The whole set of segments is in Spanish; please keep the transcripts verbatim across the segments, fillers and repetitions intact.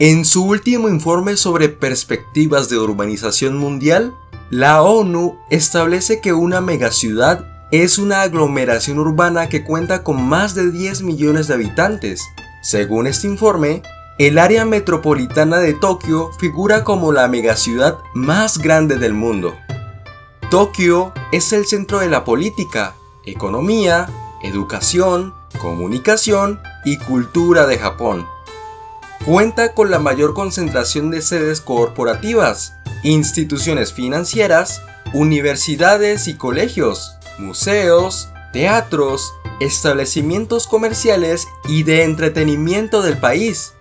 En su último informe sobre perspectivas de urbanización mundial, la ONU establece que una megaciudad es una aglomeración urbana que cuenta con más de diez millones de habitantes. Según este informe, el área metropolitana de Tokio figura como la megaciudad más grande del mundo. Tokio es el centro de la política, economía, educación, comunicación y cultura de Japón. Cuenta con la mayor concentración de sedes corporativas, instituciones financieras, universidades y colegios, museos, teatros, establecimientos comerciales y de entretenimiento del país.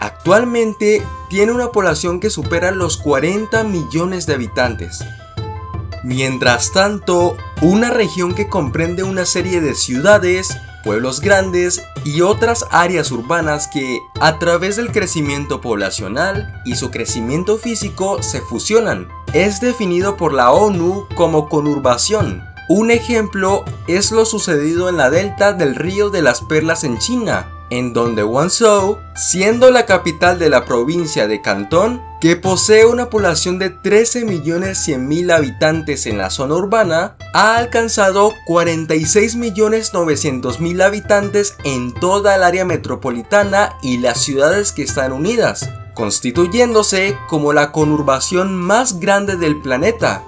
Actualmente tiene una población que supera los cuarenta millones de habitantes. Mientras tanto, una región que comprende una serie de ciudades, pueblos grandes y otras áreas urbanas que, a través del crecimiento poblacional y su crecimiento físico, se fusionan, es definido por la ONU como conurbación. Un ejemplo es lo sucedido en la delta del Río de las Perlas en China, en donde Guangzhou, siendo la capital de la provincia de Cantón, que posee una población de trece millones cien mil habitantes en la zona urbana, ha alcanzado cuarenta y seis millones novecientos mil habitantes en toda el área metropolitana y las ciudades que están unidas, constituyéndose como la conurbación más grande del planeta.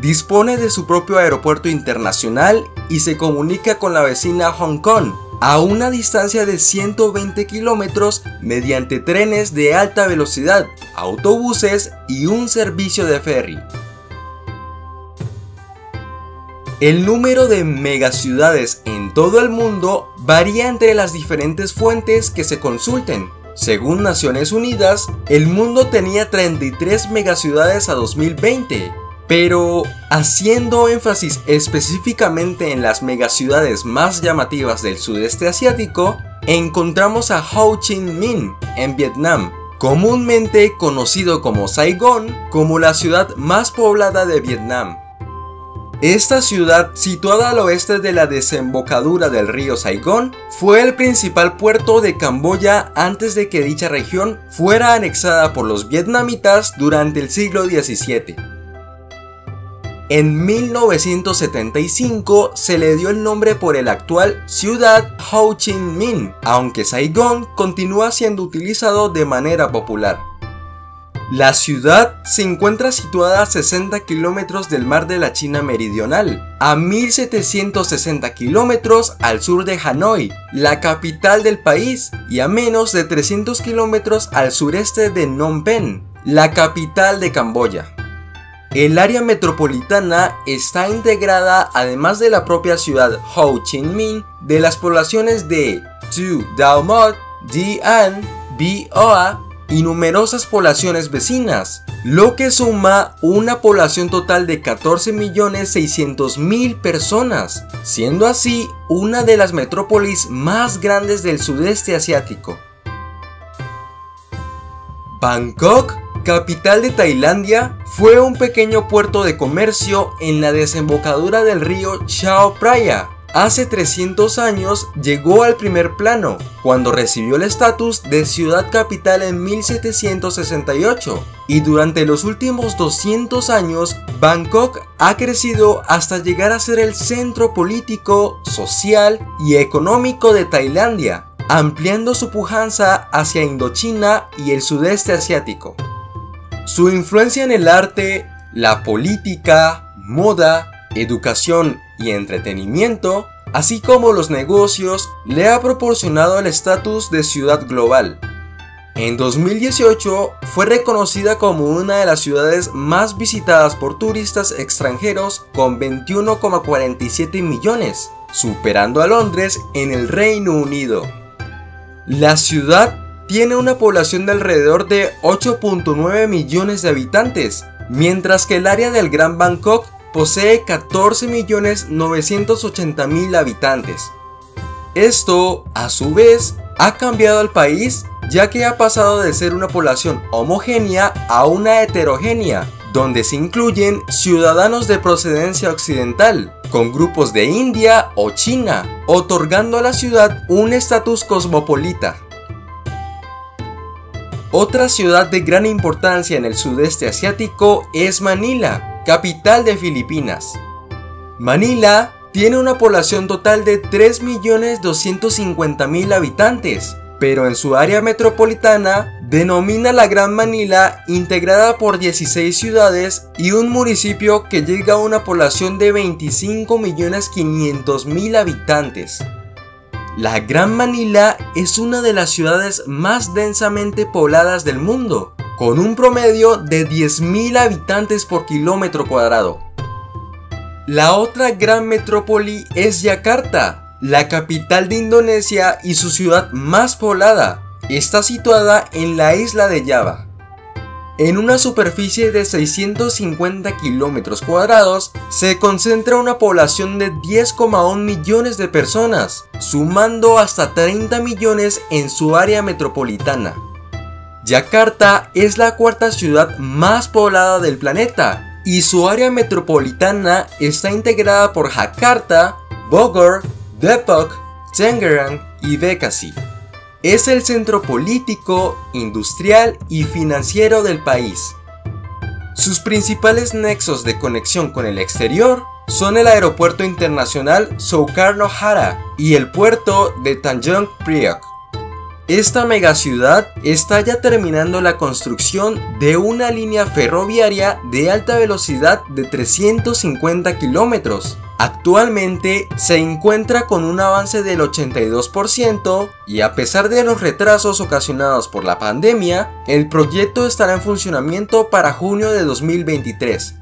Dispone de su propio aeropuerto internacional y se comunica con la vecina Hong Kong, a una distancia de ciento veinte kilómetros mediante trenes de alta velocidad, autobuses y un servicio de ferry. El número de megaciudades en todo el mundo varía entre las diferentes fuentes que se consulten. Según Naciones Unidas, el mundo tenía treinta y tres megaciudades a dos mil veinte. Pero, haciendo énfasis específicamente en las megaciudades más llamativas del sudeste asiático, encontramos a Ho Chi Minh en Vietnam, comúnmente conocido como Saigón, como la ciudad más poblada de Vietnam. Esta ciudad, situada al oeste de la desembocadura del río Saigón, fue el principal puerto de Camboya antes de que dicha región fuera anexada por los vietnamitas durante el siglo diecisiete. En mil novecientos setenta y cinco se le dio el nombre por el actual ciudad Ho Chi Minh, aunque Saigón continúa siendo utilizado de manera popular. La ciudad se encuentra situada a sesenta kilómetros del mar de la China Meridional, a mil setecientos sesenta kilómetros al sur de Hanoi, la capital del país, y a menos de trescientos kilómetros al sureste de Phnom Penh, la capital de Camboya. El área metropolitana está integrada, además de la propia ciudad Ho Chi Minh, de las poblaciones de Thu Dau Mot, Di An, Bi Oa y numerosas poblaciones vecinas, lo que suma una población total de catorce millones seiscientos mil personas, siendo así una de las metrópolis más grandes del sudeste asiático. Bangkok, capital de Tailandia, fue un pequeño puerto de comercio en la desembocadura del río Chao Phraya. Hace trescientos años llegó al primer plano, cuando recibió el estatus de ciudad capital en mil setecientos sesenta y ocho, y durante los últimos doscientos años, Bangkok ha crecido hasta llegar a ser el centro político, social y económico de Tailandia, ampliando su pujanza hacia Indochina y el sudeste asiático. Su influencia en el arte, la política, moda, educación y entretenimiento, así como los negocios, le ha proporcionado el estatus de ciudad global. En dos mil dieciocho fue reconocida como una de las ciudades más visitadas por turistas extranjeros con veintiuno coma cuarenta y siete millones, superando a Londres en el Reino Unido. La ciudad tiene una población de alrededor de ocho punto nueve millones de habitantes, mientras que el área del Gran Bangkok posee catorce millones novecientos ochenta mil habitantes. Esto, a su vez, ha cambiado al país, ya que ha pasado de ser una población homogénea a una heterogénea, donde se incluyen ciudadanos de procedencia occidental, con grupos de India o China, otorgando a la ciudad un estatus cosmopolita. Otra ciudad de gran importancia en el sudeste asiático es Manila, capital de Filipinas. Manila tiene una población total de tres millones doscientos cincuenta mil habitantes, pero en su área metropolitana denomina la Gran Manila, integrada por dieciséis ciudades y un municipio que llega a una población de veinticinco millones quinientos mil habitantes. La Gran Manila es una de las ciudades más densamente pobladas del mundo, con un promedio de diez mil habitantes por kilómetro cuadrado. La otra gran metrópoli es Yakarta, la capital de Indonesia y su ciudad más poblada. Está situada en la isla de Java. En una superficie de seiscientos cincuenta kilómetros cuadrados, se concentra una población de diez coma uno millones de personas, sumando hasta treinta millones en su área metropolitana. Yakarta es la cuarta ciudad más poblada del planeta, y su área metropolitana está integrada por Yakarta, Bogor, Depok, Tangerang y Bekasi. Es el centro político, industrial y financiero del país. Sus principales nexos de conexión con el exterior son el aeropuerto internacional Soekarno-Hatta y el puerto de Tanjung Priok. Esta megaciudad está ya terminando la construcción de una línea ferroviaria de alta velocidad de trescientos cincuenta kilómetros. Actualmente se encuentra con un avance del ochenta y dos por ciento y a pesar de los retrasos ocasionados por la pandemia, el proyecto estará en funcionamiento para junio de dos mil veintitrés.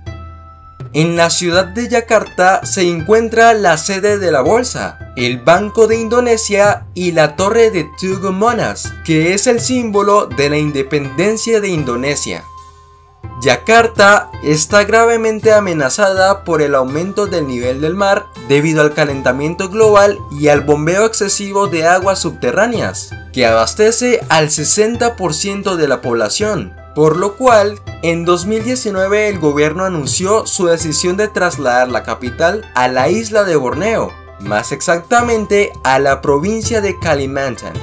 En la ciudad de Yakarta se encuentra la sede de la Bolsa, el Banco de Indonesia y la Torre de Thu Dau Mot, que es el símbolo de la independencia de Indonesia. Yakarta está gravemente amenazada por el aumento del nivel del mar debido al calentamiento global y al bombeo excesivo de aguas subterráneas, que abastece al sesenta por ciento de la población. Por lo cual, en dos mil diecinueve el gobierno anunció su decisión de trasladar la capital a la isla de Borneo, más exactamente a la provincia de Kalimantan.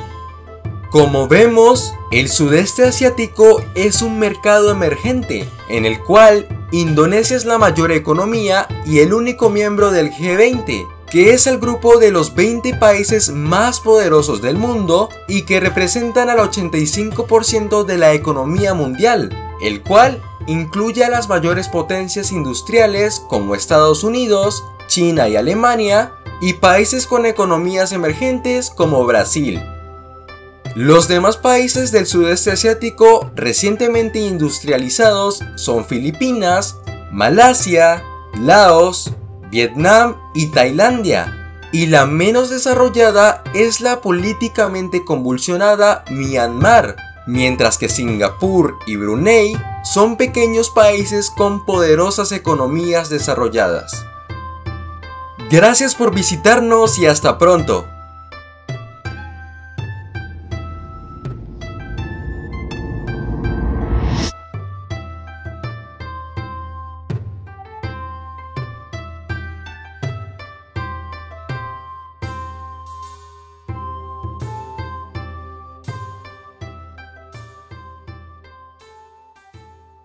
Como vemos, el sudeste asiático es un mercado emergente, en el cual Indonesia es la mayor economía y el único miembro del G veinte, que es el grupo de los veinte países más poderosos del mundo y que representan al ochenta y cinco por ciento de la economía mundial, el cual incluye a las mayores potencias industriales como Estados Unidos, China y Alemania, y países con economías emergentes como Brasil. Los demás países del sudeste asiático recientemente industrializados son Filipinas, Malasia, Laos, Vietnam y Tailandia, y la menos desarrollada es la políticamente convulsionada Myanmar, mientras que Singapur y Brunei son pequeños países con poderosas economías desarrolladas. Gracias por visitarnos y hasta pronto.